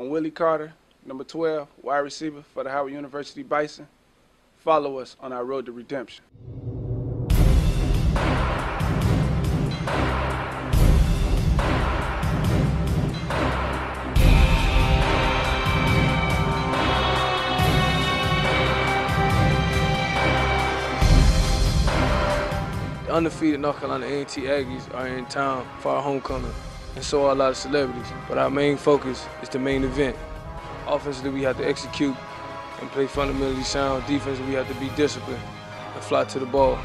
I'm Willie Carter, number 12, wide receiver for the Howard University Bison. Follow us on our road to redemption. The undefeated North Carolina A&T Aggies are in town for our homecoming, and so are a lot of celebrities. But our main focus is the main event. Offensively, we have to execute and play fundamentally sound. Defensively, we have to be disciplined and fly to the ball,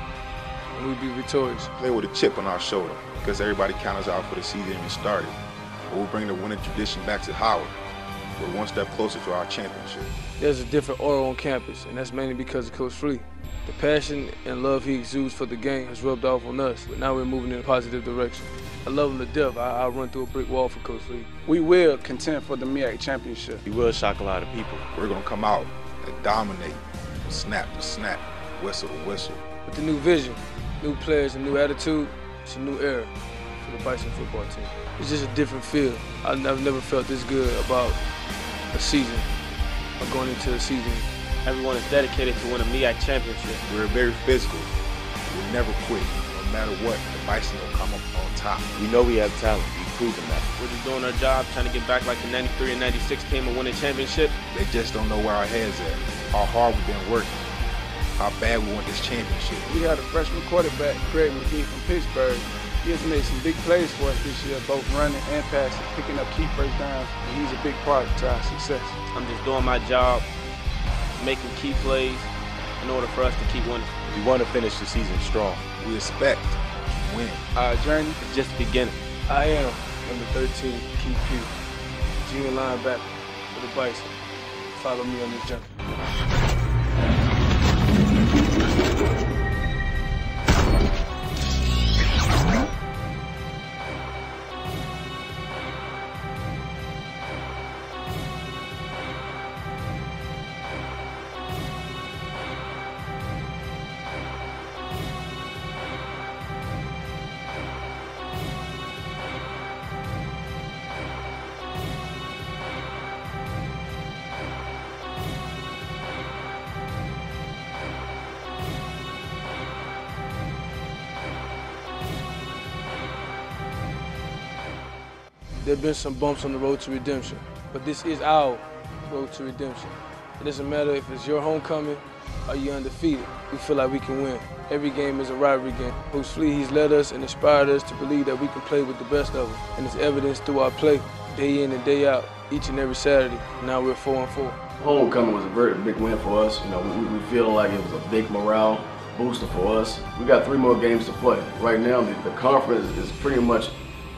and we be victorious. Play with a chip on our shoulder because everybody counted us out for the season even started. But we bring the winning tradition back to Howard. We're one step closer to our championship. There's a different aura on campus, and that's mainly because of Coach Free. The passion and love he exudes for the game has rubbed off on us, but now we're moving in a positive direction. I love him to death. I'll run through a brick wall for Coach Flea. We will contend for the MEAC championship. We will shock a lot of people. We're going to come out and dominate, snap to snap, whistle to whistle. With the new vision, new players, a new attitude, it's a new era for the Bison football team. It's just a different feel. I've never felt this good about a season or going into a season. Everyone is dedicated to win a MEAC championship. We're very physical. We'll never quit. No matter what, the Bison will come up on top. We know we have talent. We've proven that. We're just doing our job, trying to get back like the 93 and 96 team and win a championship. They just don't know where our heads at, how hard we've been working, how bad we want this championship. We had a freshman quarterback, Craig McKee from Pittsburgh. He has made some big plays for us this year, both running and passing, picking up key first downs, and he's a big part to our success. I'm just doing my job, making key plays in order for us to keep winning. We want to finish the season strong. We expect to win. Our journey is just beginning. I am number 13, Kee Pugh, junior linebacker for the Bison. Follow me on this journey. There have been some bumps on the road to redemption, but this is our road to redemption. It doesn't matter if it's your homecoming or you're undefeated. We feel like we can win. Every game is a rivalry game. Coach Flea, he's led us and inspired us to believe that we can play with the best of them, and it's evidenced through our play, day in and day out, each and every Saturday. Now we're 4-4. Homecoming was a very big win for us. You know, we feel like it was a big morale booster for us. We got 3 more games to play. Right now, the conference is pretty much,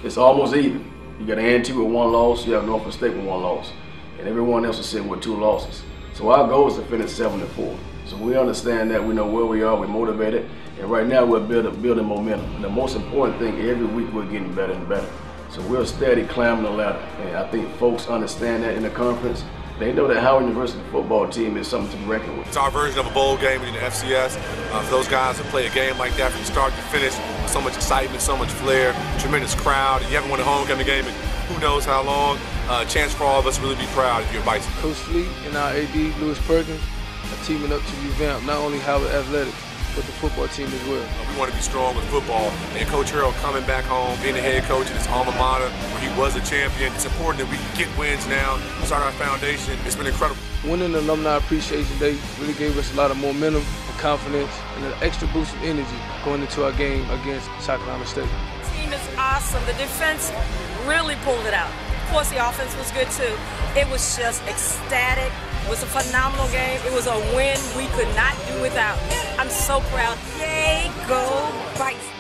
it's almost even. You got A&T with 1 loss, you have Norfolk State with 1 loss, and everyone else is sitting with 2 losses. So our goal is to finish 7-4. So we understand that, we know where we are, we're motivated, and right now we're building momentum. And the most important thing, every week we're getting better and better. So we're steady climbing the ladder, and I think folks understand that in the conference. They know that Howard University football team is something to be reckoned with. It's our version of a bowl game in the FCS. For those guys that play a game like that from start to finish, so much excitement, so much flair, tremendous crowd. You haven't won a homecoming game in who knows how long. Chance for all of us to really be proud if you're a Bison. Coach Flea and our AD, Lewis Perkins, are teaming up to revamp not only Howard Athletics, but the football team as well. We want to be strong with football, and Coach Earl coming back home, being the head coach at his alma mater where he was a champion. It's important that we get wins now, start our foundation. It's been incredible. Winning the Alumni Appreciation Day really gave us a lot of momentum and confidence and an extra boost of energy going into our game against Sacramento State. The team is awesome. The defense really pulled it out. Of course, the offense was good too. It was just ecstatic. It was a phenomenal game. It was a win we could not do without. I'm so proud. Yay, go Bison!